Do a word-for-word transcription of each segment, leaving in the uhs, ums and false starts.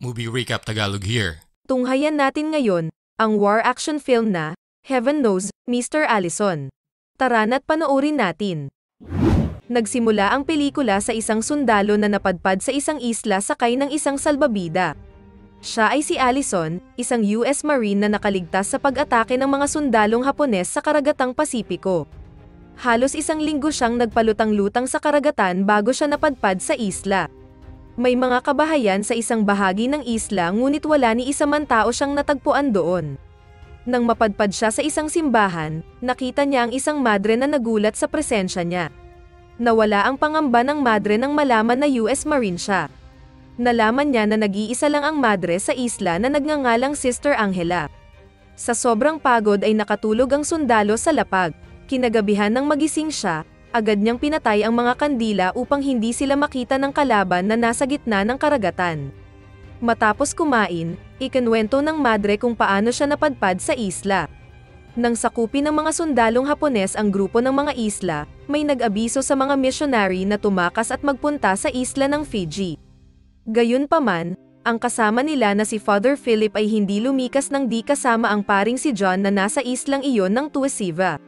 Movie Recap Tagalog here. Tunghayan natin ngayon ang war action film na Heaven Knows, Mister Allison. Tara na't panoorin natin. Nagsimula ang pelikula sa isang sundalo na napadpad sa isang isla sakay ng isang salbabida. Siya ay si Allison, isang U S Marine na nakaligtas sa pag-atake ng mga sundalong Hapones sa karagatang Pasipiko. Halos isang linggo siyang nagpalutang-lutang sa karagatan bago siya napadpad sa isla. May mga kabahayan sa isang bahagi ng isla ngunit wala ni isa man tao siyang natagpuan doon. Nang mapadpad siya sa isang simbahan, nakita niya ang isang madre na nagulat sa presensya niya. Nawala ang pangamba ng madre nang malaman na U S Marine siya. Nalaman niya na nag-iisa lang ang madre sa isla na nagngangalang Sister Angela. Sa sobrang pagod ay nakatulog ang sundalo sa lapag. Kinagabihan nang magising siya, agad niyang pinatay ang mga kandila upang hindi sila makita ng kalaban na nasa gitna ng karagatan. Matapos kumain, ikinuwento ng madre kung paano siya napadpad sa isla. Nang sakupin ng mga sundalong Hapones ang grupo ng mga isla, may nag-abiso sa mga missionary na tumakas at magpunta sa isla ng Fiji. Gayunpaman, ang kasama nila na si Father Philip ay hindi lumikas nang di kasama ang paring si John na nasa islang iyon ng Tuasiva.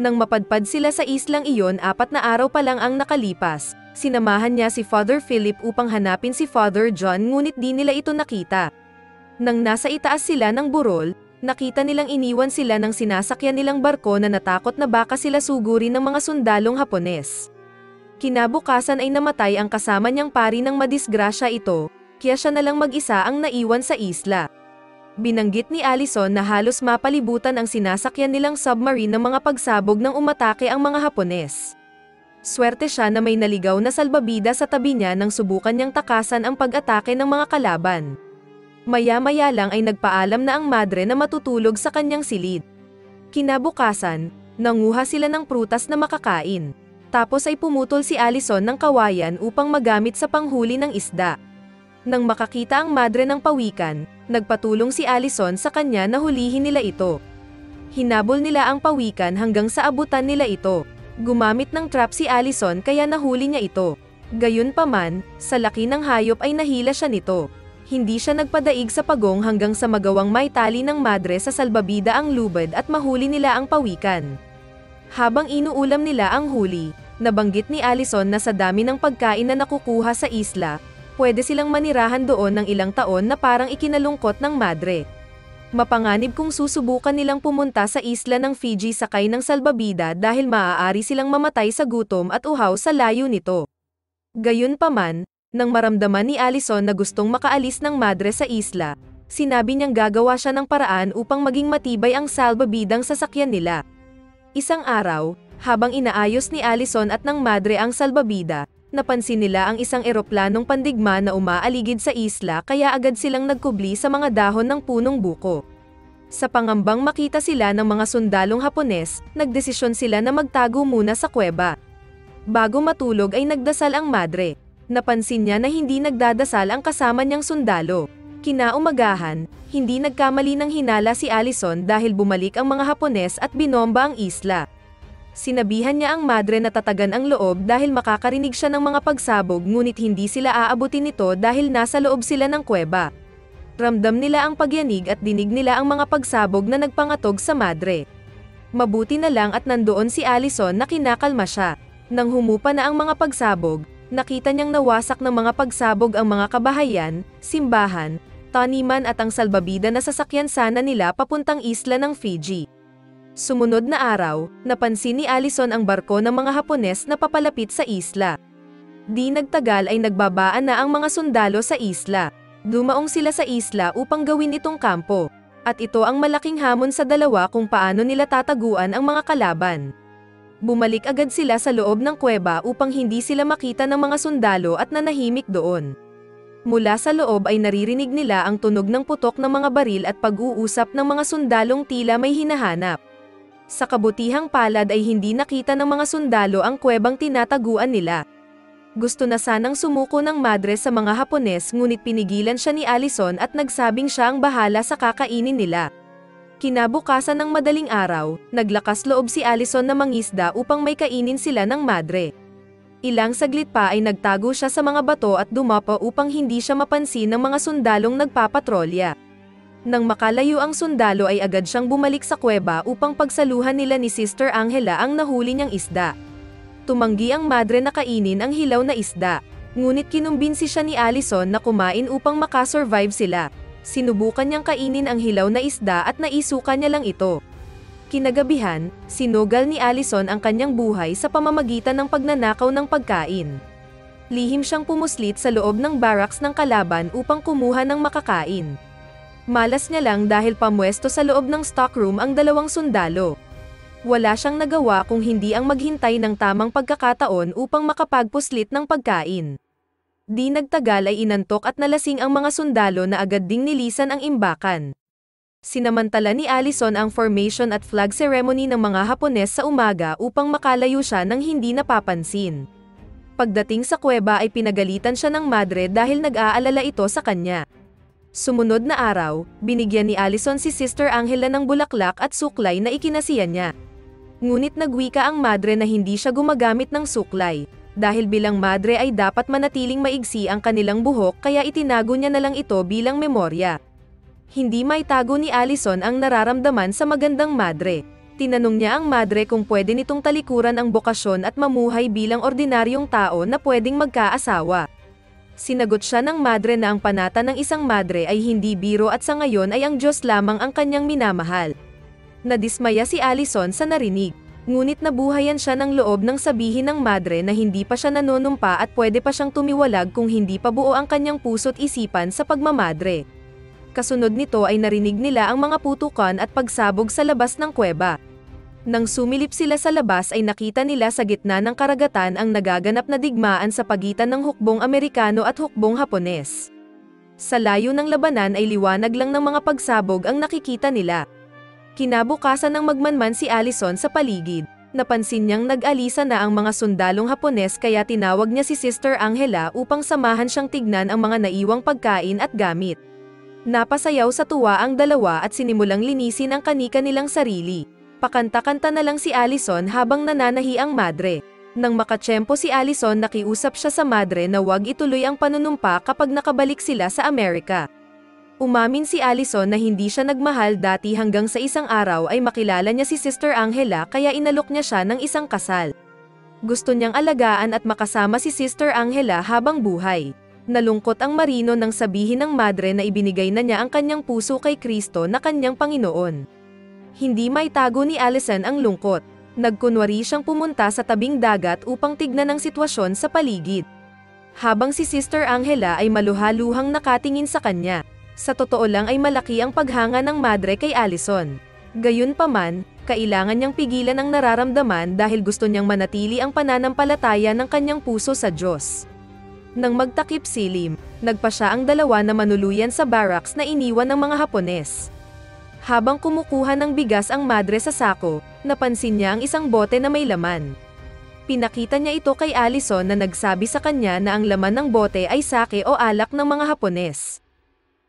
Nang mapadpad sila sa islang iyon apat na araw pa lang ang nakalipas, sinamahan niya si Father Philip upang hanapin si Father John ngunit di nila ito nakita. Nang nasa itaas sila ng burol, nakita nilang iniwan sila ng sinasakyan nilang barko na natakot na baka sila sugurin ng mga sundalong Hapones. Kinabukasan ay namatay ang kasama niyang pari nang madisgrasya ito, kaya siya nalang mag-isa ang naiwan sa isla. Binanggit ni Allison na halos mapalibutan ang sinasakyan nilang submarine ng mga pagsabog ng umatake ang mga Hapones. Swerte siya na may naligaw na salbabida sa tabi niya nang subukan niyang takasan ang pag-atake ng mga kalaban. Maya-maya lang ay nagpaalam na ang madre na matutulog sa kanyang silid. Kinabukasan, nanguha sila ng prutas na makakain. Tapos ay pumutol si Allison ng kawayan upang magamit sa panghuli ng isda. Nang makakita ang madre ng pawikan, nagpatulong si Allison sa kanya na hulihin nila ito. Hinabol nila ang pawikan hanggang sa abutan nila ito. Gumamit ng trap si Allison kaya nahuli niya ito. Gayunpaman, sa laki ng hayop ay nahila siya nito. Hindi siya nagpadaig sa pagong hanggang sa magawang maitali ng madre sa salbabida ang lubid at mahuli nila ang pawikan. Habang inuulam nila ang huli, nabanggit ni Allison na sa dami ng pagkain na nakukuha sa isla, pwede silang manirahan doon ng ilang taon na parang ikinalungkot ng madre. Mapanganib kung susubukan nilang pumunta sa isla ng Fiji sakay ng salbabida dahil maaari silang mamatay sa gutom at uhaw sa layo nito. Gayunpaman, nang maramdaman ni Allison na gustong makaalis ng madre sa isla, sinabi niyang gagawa siya ng paraan upang maging matibay ang salbabidang sasakyan nila. Isang araw, habang inaayos ni Allison at ng madre ang salbabida, napansin nila ang isang eroplanong pandigma na umaaligid sa isla kaya agad silang nagkubli sa mga dahon ng punong buko. Sa pangambang makita sila ng mga sundalong Hapones, nagdesisyon sila na magtago muna sa kuweba. Bago matulog ay nagdasal ang madre. Napansin niya na hindi nagdadasal ang kasama niyang sundalo. Kinaumagahan, hindi nagkamali ng hinala si Allison dahil bumalik ang mga Hapones at binomba ang isla. Sinabihan niya ang madre na tatagan ang loob dahil makakarinig siya ng mga pagsabog ngunit hindi sila aabutin nito dahil nasa loob sila ng kuweba. Ramdam nila ang pagyanig at dinig nila ang mga pagsabog na nagpangatog sa madre. Mabuti na lang at nandoon si Allison na kinakalma siya. Nang humupa na ang mga pagsabog, nakita niyang nawasak ng mga pagsabog ang mga kabahayan, simbahan, taniman at ang salbabida na sasakyan sana nila papuntang isla ng Fiji. Sumunod na araw, napansin ni Allison ang barko ng mga Hapones na papalapit sa isla. Di nagtagal ay nagbabaan na ang mga sundalo sa isla. Dumaong sila sa isla upang gawin itong kampo. At ito ang malaking hamon sa dalawa kung paano nila tataguan ang mga kalaban. Bumalik agad sila sa loob ng kuweba upang hindi sila makita ng mga sundalo at nanahimik doon. Mula sa loob ay naririnig nila ang tunog ng putok ng mga baril at pag-uusap ng mga sundalong tila may hinahanap. Sa kabutihang palad ay hindi nakita ng mga sundalo ang kuwebang tinataguan nila. Gusto na sanang sumuko ng madre sa mga Hapones ngunit pinigilan siya ni Allison at nagsabing siya ang bahala sa kakainin nila. Kinabukasan ng madaling araw, naglakas loob si Allison na mangisda upang may kainin sila ng madre. Ilang saglit pa ay nagtago siya sa mga bato at dumapa upang hindi siya mapansin ng mga sundalong nagpapatrolya. Nang makalayo ang sundalo ay agad siyang bumalik sa kuweba upang pagsaluhan nila ni Sister Angela ang nahuli niyang isda. Tumanggi ang madre na kainin ang hilaw na isda, ngunit kinumbinsi siya ni Allison na kumain upang makasurvive sila. Sinubukan niyang kainin ang hilaw na isda at naisuka niya lang ito. Kinagabihan, sinugal ni Allison ang kanyang buhay sa pamamagitan ng pagnanakaw ng pagkain. Lihim siyang pumuslit sa loob ng barracks ng kalaban upang kumuha ng makakain. Malas niya lang dahil pamwesto sa loob ng stockroom ang dalawang sundalo. Wala siyang nagawa kung hindi ang maghintay ng tamang pagkakataon upang makapagpuslit ng pagkain. Di nagtagal ay inantok at nalasing ang mga sundalo na agad ding nilisan ang imbakan. Sinamantala ni Allison ang formation at flag ceremony ng mga Hapones sa umaga upang makalayo siya nang hindi napapansin. Pagdating sa kuweba ay pinagalitan siya ng madre dahil nag-aalala ito sa kanya. Sumunod na araw, binigyan ni Allison si Sister Angela ng bulaklak at suklay na ikinasiya niya. Ngunit nagwika ang madre na hindi siya gumagamit ng suklay, dahil bilang madre ay dapat manatiling maigsi ang kanilang buhok kaya itinago niya na lang ito bilang memorya. Hindi maitago ni Allison ang nararamdaman sa magandang madre. Tinanong niya ang madre kung pwede nitong talikuran ang bokasyon at mamuhay bilang ordinaryong tao na pwedeng magkaasawa. Sinagot siya ng madre na ang panata ng isang madre ay hindi biro at sa ngayon ay ang Diyos lamang ang kanyang minamahal. Nadismaya si Allison sa narinig, ngunit nabuhayan siya ng loob nang sabihin ng madre na hindi pa siya nanonumpa at pwede pa siyang tumiwalag kung hindi pa buo ang kanyang puso't isipan sa pagmamadre. Kasunod nito ay narinig nila ang mga putukan at pagsabog sa labas ng kuweba. Nang sumilip sila sa labas ay nakita nila sa gitna ng karagatan ang nagaganap na digmaan sa pagitan ng hukbong Amerikano at hukbong Hapones. Sa layo ng labanan ay liwanag lang ng mga pagsabog ang nakikita nila. Kinabukasan ng magmanman si Allison sa paligid. Napansin niyang nag-alisa na ang mga sundalong Hapones kaya tinawag niya si Sister Angela upang samahan siyang tignan ang mga naiwang pagkain at gamit. Napasayaw sa tuwa ang dalawa at sinimulang linisin ang kanika nilang sarili. Pakanta-kanta na lang si Allison habang nananahi ang madre. Nang makatsyempo si Allison, nakiusap siya sa madre na huwag ituloy ang panunumpa kapag nakabalik sila sa Amerika. Umamin si Allison na hindi siya nagmahal dati hanggang sa isang araw ay makilala niya si Sister Angela kaya inalok niya siya ng isang kasal. Gusto niyang alagaan at makasama si Sister Angela habang buhay. Nalungkot ang marino nang sabihin ng madre na ibinigay na niya ang kanyang puso kay Kristo na kanyang Panginoon. Hindi maitago ni Allison ang lungkot. Nagkunwari siyang pumunta sa tabing dagat upang tignan ang sitwasyon sa paligid. Habang si Sister Angela ay maluhaluhang nakatingin sa kanya. Sa totoo lang ay malaki ang paghanga ng madre kay Allison. Gayunpaman, kailangan niyang pigilan ang nararamdaman dahil gusto niyang manatili ang pananampalataya ng kanyang puso sa Diyos. Nang magtakip silim, nagpa siya ang dalawa na manuluyan sa barracks na iniwan ng mga Hapones. Habang kumukuha ng bigas ang madre sa sako, napansin niya ang isang bote na may laman. Pinakita niya ito kay Allison na nagsabi sa kanya na ang laman ng bote ay sake o alak ng mga Hapones.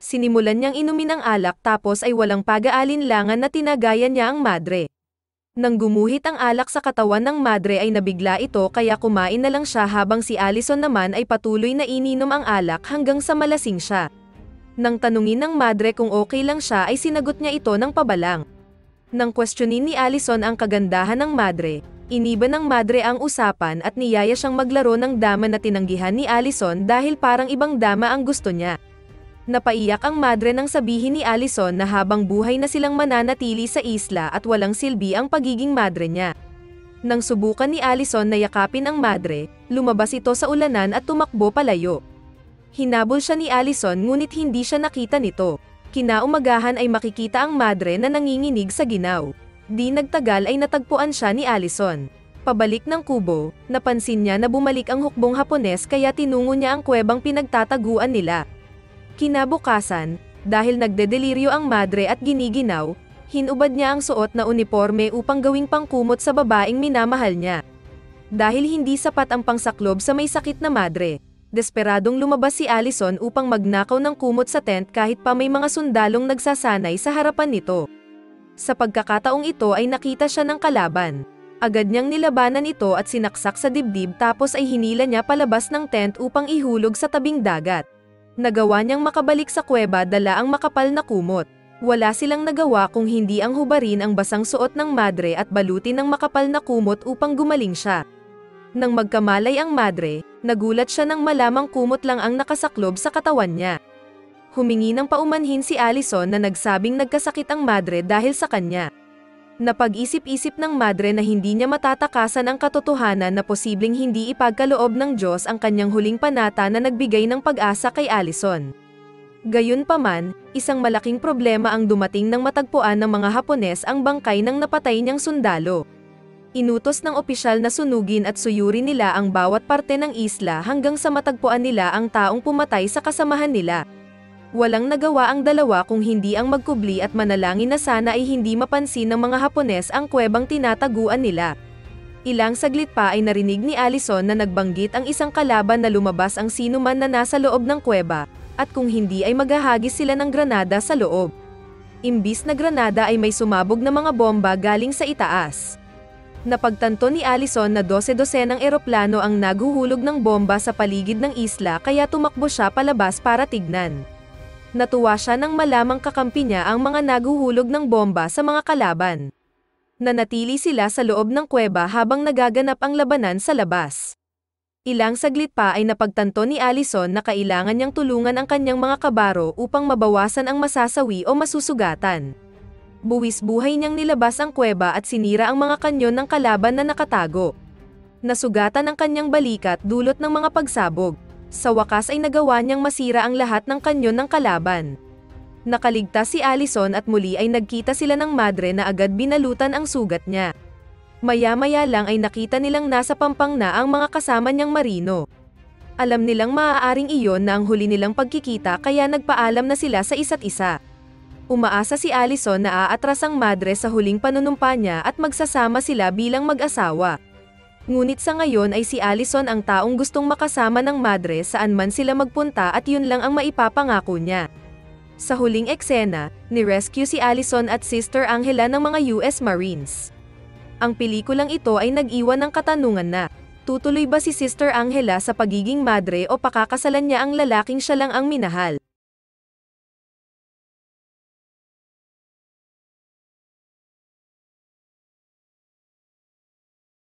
Sinimulan niyang inumin ang alak tapos ay walang pag-aalinlangan na tinagayan niya ang madre. Nang gumuhit ang alak sa katawan ng madre ay nabigla ito kaya kumain na lang siya habang si Allison naman ay patuloy na ininom ang alak hanggang sa malasing siya. Nang tanungin ng madre kung okay lang siya ay sinagot niya ito ng pabalang. Nang questionin ni Allison ang kagandahan ng madre, iniba ng madre ang usapan at niyaya siyang maglaro ng dama na tinanggihan ni Allison dahil parang ibang dama ang gusto niya. Napaiyak ang madre nang sabihin ni Allison na habang buhay na silang mananatili sa isla at walang silbi ang pagiging madre niya. Nang subukan ni Allison na yakapin ang madre, lumabas ito sa ulanan at tumakbo palayo. Hinabol siya ni Allison ngunit hindi siya nakita nito. Kinaumagahan ay makikita ang madre na nanginginig sa ginaw. Di nagtagal ay natagpuan siya ni Allison. Pabalik ng kubo, napansin niya na bumalik ang hukbong Hapones kaya tinungo niya ang kuwebang pinagtataguan nila. Kinabukasan, dahil nagdedeliryo ang madre at giniginaw, hinubad niya ang suot na uniporme upang gawing pangkumot sa babaeng minamahal niya. Dahil hindi sapat ang pangsaklob sa may sakit na madre, desperadong lumabas si Allison upang magnakaw ng kumot sa tent kahit pa may mga sundalong nagsasanay sa harapan nito. Sa pagkakataong ito ay nakita siya ng kalaban. Agad niyang nilabanan ito at sinaksak sa dibdib tapos ay hinila niya palabas ng tent upang ihulog sa tabing dagat. Nagawa niyang makabalik sa kuweba dala ang makapal na kumot. Wala silang nagawa kung hindi ang hubarin ang basang suot ng madre at balutin ng makapal na kumot upang gumaling siya. Nang magkamalay ang madre, nagulat siya nang malamang kumot lang ang nakasaklob sa katawan niya. Humingi ng paumanhin si Allison na nagsabing nagkasakit ang madre dahil sa kanya. Napag-isip-isip ng madre na hindi niya matatakasan ang katotohanan na posibleng hindi ipagkaloob ng Diyos ang kanyang huling panata na nagbigay ng pag-asa kay Allison. Gayunpaman, isang malaking problema ang dumating nang matagpuan ng mga Hapones ang bangkay ng napatay niyang sundalo. Inutos ng opisyal na sunugin at suyuri nila ang bawat parte ng isla hanggang sa matagpuan nila ang taong pumatay sa kasamahan nila. Walang nagawa ang dalawa kung hindi ang magkubli at manalangin na sana ay hindi mapansin ng mga Hapones ang kuwebang tinataguan nila. Ilang saglit pa ay narinig ni Allison na nagbanggit ang isang kalaban na lumabas ang sinuman na nasa loob ng kuweba, at kung hindi ay maghahagis sila ng granada sa loob. Imbis na granada ay may sumabog na mga bomba galing sa itaas. Napagtanto ni Allison na dose-dosenang eroplano ang naghuhulog ng bomba sa paligid ng isla kaya tumakbo siya palabas para tignan. Natuwa siya nang malamang kakampi niya ang mga naghuhulog ng bomba sa mga kalaban. Nanatili sila sa loob ng kuweba habang nagaganap ang labanan sa labas. Ilang saglit pa ay napagtanto ni Allison na kailangan niyang tulungan ang kanyang mga kabaro upang mabawasan ang masasawi o masusugatan. Buwis buhay niyang nilabas ang kuweba at sinira ang mga kanyon ng kalaban na nakatago. Nasugatan ang kanyang balikat dulot ng mga pagsabog. Sa wakas ay nagawa niyang masira ang lahat ng kanyon ng kalaban. Nakaligtas si Allison at muli ay nagkita sila ng madre na agad binalutan ang sugat niya. Maya-maya lang ay nakita nilang nasa pampang na ang mga kasama niyang marino. Alam nilang maaaring iyon na ang huli nilang pagkikita kaya nagpaalam na sila sa isa't isa. Umaasa si Allison na aatras ang madre sa huling panunumpa niya at magsasama sila bilang mag-asawa. Ngunit sa ngayon ay si Allison ang taong gustong makasama ng madre saan man sila magpunta at yun lang ang maipapangako niya. Sa huling eksena, ni-rescue si Allison at Sister Angela ng mga U S Marines. Ang pelikulang ito ay nag-iwan ng katanungan na, tutuloy ba si Sister Angela sa pagiging madre o pakakasalan niya ang lalaking siya lang ang minahal?